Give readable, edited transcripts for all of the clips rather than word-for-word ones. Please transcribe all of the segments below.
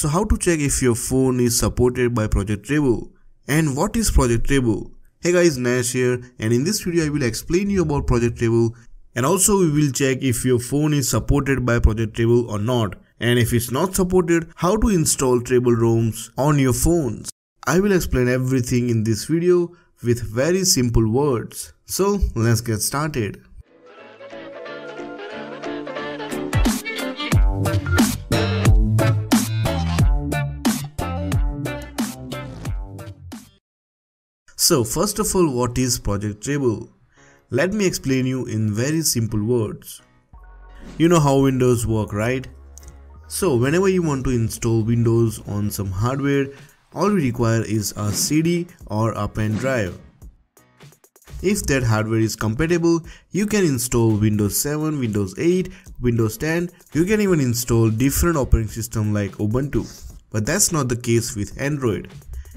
So how to check if your phone is supported by Project Treble? And what is Project Treble? Hey guys, Nash here, and in this video I will explain you about Project Treble, and also we will check if your phone is supported by Project Treble or not, and if it's not supported, how to install Treble ROMs on your phones. I will explain everything in this video with very simple words. So let's get started. So first of all, what is Project Treble? Let me explain you in very simple words. You know how Windows work, right? So whenever you want to install Windows on some hardware, all we require is a CD or a pen drive. If that hardware is compatible, you can install Windows 7, Windows 8, Windows 10. You can even install different operating systems like Ubuntu. But that's not the case with Android.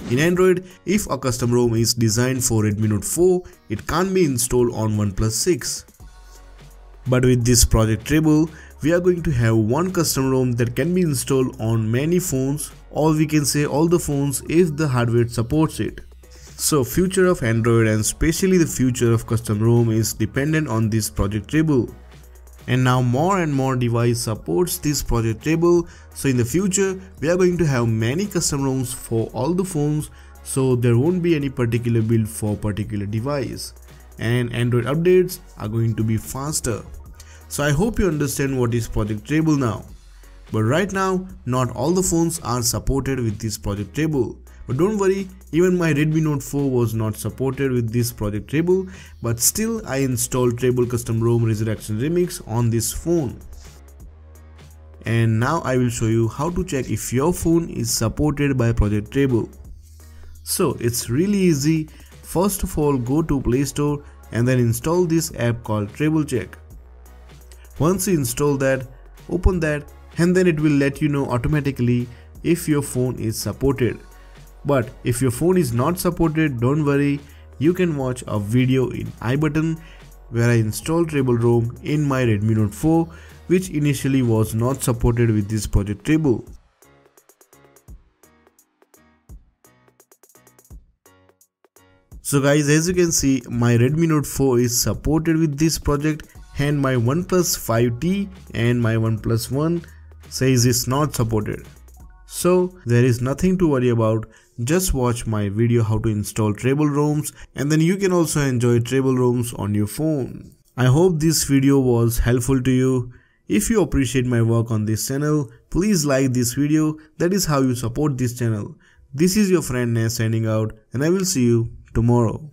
In Android, if a custom ROM is designed for Redmi Note 4, it can't be installed on OnePlus 6. But with this Project Treble, we are going to have one custom ROM that can be installed on many phones, or we can say all the phones if the hardware supports it. So future of Android, and especially the future of custom ROM, is dependent on this Project Treble. And now more and more device supports this Project Treble, so in the future we are going to have many custom ROMs for all the phones, so there won't be any particular build for particular device, and Android updates are going to be faster. So I hope you understand what is Project Treble now. But right now not all the phones are supported with this Project Treble. But don't worry, even my Redmi Note 4 was not supported with this Project Treble, but still I installed Treble Custom ROM Resurrection Remix on this phone. And now I will show you how to check if your phone is supported by Project Treble. So it's really easy. First of all, go to Play Store and then install this app called Treble Check. Once you install that, open that, and then it will let you know automatically if your phone is supported. But if your phone is not supported, don't worry, you can watch a video in iButton where I installed Treble ROM in my Redmi Note 4, which initially was not supported with this Project Treble. So guys, as you can see, my Redmi Note 4 is supported with this project, and my OnePlus 5T and my OnePlus One says it's not supported. So there is nothing to worry about, just watch my video how to install Treble ROMs, and then you can also enjoy Treble ROMs on your phone. I hope this video was helpful to you. If you appreciate my work on this channel, please like this video, that is how you support this channel. This is your friend Nash signing out, and I will see you tomorrow.